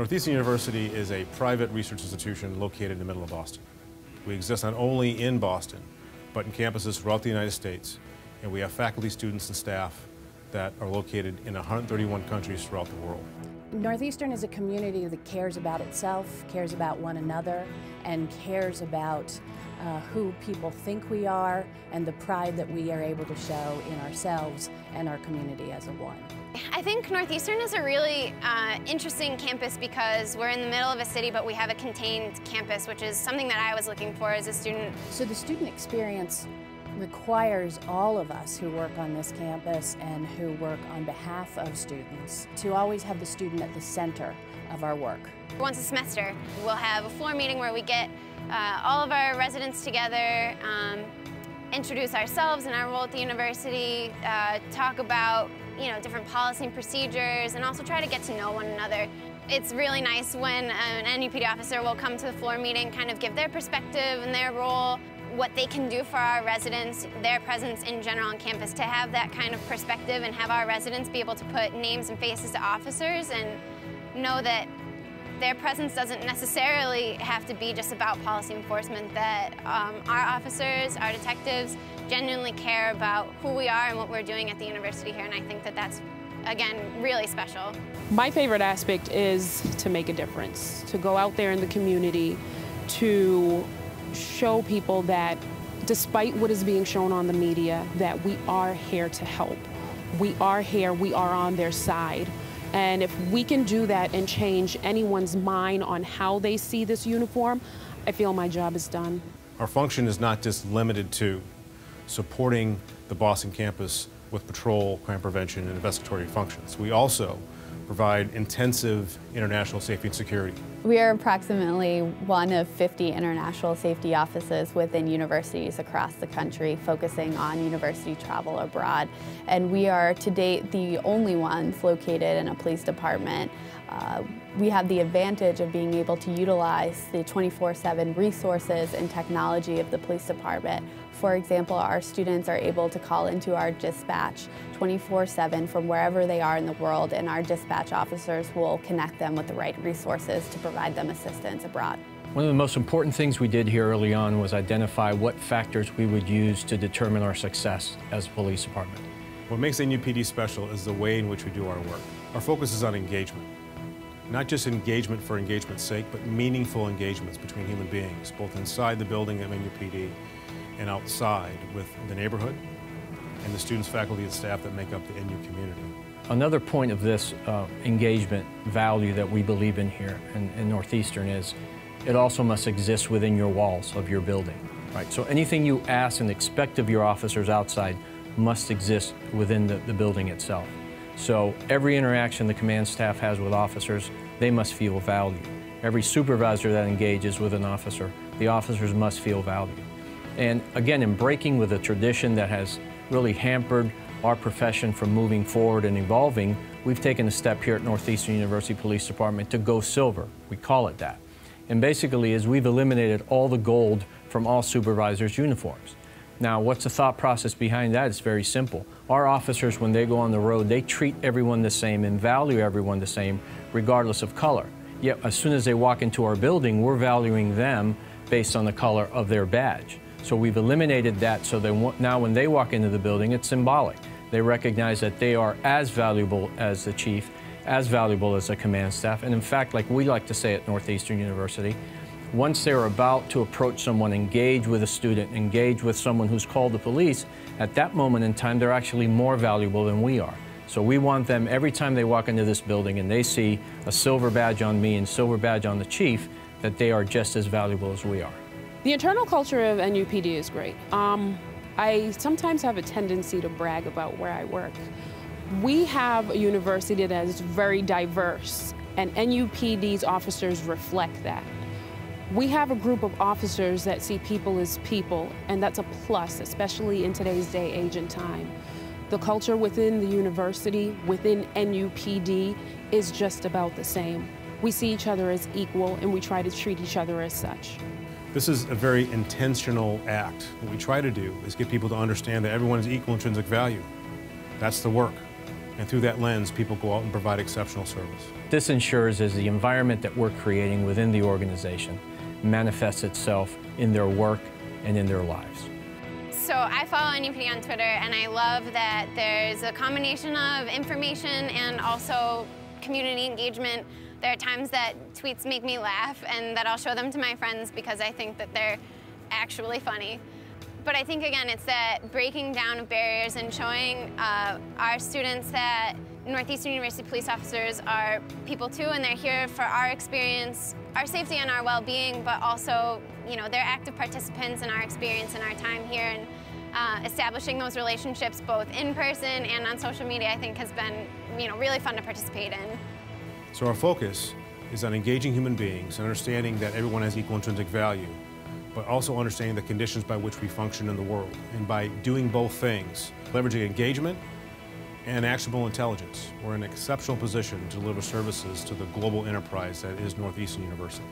Northeastern University is a private research institution located in the middle of Boston. We exist not only in Boston, but in campuses throughout the United States, and we have faculty, students, and staff that are located in 131 countries throughout the world. Northeastern is a community that cares about itself, cares about one another, and cares about who people think we are and the pride that we are able to show in ourselves and our community as a one. I think Northeastern is a really interesting campus because we're in the middle of a city, but we have a contained campus, which is something that I was looking for as a student. So the student experience requires all of us who work on this campus and who work on behalf of students to always have the student at the center of our work. Once a semester, we'll have a floor meeting where we get all of our residents together, introduce ourselves and our role at the university, talk about different policy and procedures, and also try to get to know one another. It's really nice when an NUPD officer will come to the floor meeting, kind of give their perspective and their role, what they can do for our residents, their presence in general on campus, to have that kind of perspective and have our residents be able to put names and faces to officers and know that their presence doesn't necessarily have to be just about policy enforcement, that our officers, our detectives, genuinely care about who we are and what we're doing at the university here, and I think that that's, again, really special. My favorite aspect is to make a difference, to go out there in the community, to show people that despite what is being shown on the media, that we are here to help. We are here, we are on their side. And if we can do that and change anyone's mind on how they see this uniform, I feel my job is done. Our function is not just limited to supporting the Boston campus with patrol, crime prevention, and investigatory functions. We also provide intensive international safety and security. We are approximately one of 50 international safety offices within universities across the country, focusing on university travel abroad. And we are, to date, the only ones located in a police department. We have the advantage of being able to utilize the 24/7 resources and technology of the police department. For example, our students are able to call into our dispatch 24/7 from wherever they are in the world, and our dispatch officers will connect them with the right resources to provide them assistance abroad. One of the most important things we did here early on was identify what factors we would use to determine our success as a police department. What makes NUPD special is the way in which we do our work. Our focus is on engagement. Not just engagement for engagement's sake, but meaningful engagements between human beings, both inside the building at NUPD and outside with the neighborhood and the students, faculty, and staff that make up the NU community. Another point of this engagement value that we believe in here in Northeastern is it also must exist within your walls of your building. Right? So anything you ask and expect of your officers outside must exist within the building itself. So every interaction the command staff has with officers, they must feel valued. Every supervisor that engages with an officer, the officers must feel valued. And again, in breaking with a tradition that has really hampered our profession from moving forward and evolving, we've taken a step here at Northeastern University Police Department to go silver. We call it that. And basically is we've eliminated all the gold from all supervisors' uniforms. Now, what's the thought process behind that? It's very simple. Our officers, when they go on the road, they treat everyone the same and value everyone the same, regardless of color. Yet, as soon as they walk into our building, we're valuing them based on the color of their badge. So we've eliminated that, so they now when they walk into the building, it's symbolic. They recognize that they are as valuable as the chief, as valuable as the command staff, and in fact, like we like to say at Northeastern University, once they're about to approach someone, engage with a student, engage with someone who's called the police, at that moment in time, they're actually more valuable than we are. So we want them, every time they walk into this building and they see a silver badge on me and silver badge on the chief, that they are just as valuable as we are. The internal culture of NUPD is great. I sometimes have a tendency to brag about where I work. We have a university that is very diverse, and NUPD's officers reflect that. We have a group of officers that see people as people, and that's a plus, especially in today's day, age, and time. The culture within the university, within NUPD, is just about the same. We see each other as equal, and we try to treat each other as such. This is a very intentional act. What we try to do is get people to understand that everyone is equal intrinsic value. That's the work. And through that lens, people go out and provide exceptional service. This ensures as the environment that we're creating within the organization manifests itself in their work and in their lives. So I follow NUPD on Twitter, and I love that there's a combination of information and also community engagement. There are times that tweets make me laugh and that I'll show them to my friends because I think that they're actually funny. But I think, again, it's that breaking down of barriers and showing our students that Northeastern University police officers are people too, and they're here for our experience, our safety and our well-being, but also, you know, they're active participants in our experience and our time here. And establishing those relationships both in person and on social media, I think, has been, you know, really fun to participate in. So our focus is on engaging human beings, understanding that everyone has equal intrinsic value, but also understanding the conditions by which we function in the world. And by doing both things, leveraging engagement and actionable intelligence, we're in an exceptional position to deliver services to the global enterprise that is Northeastern University.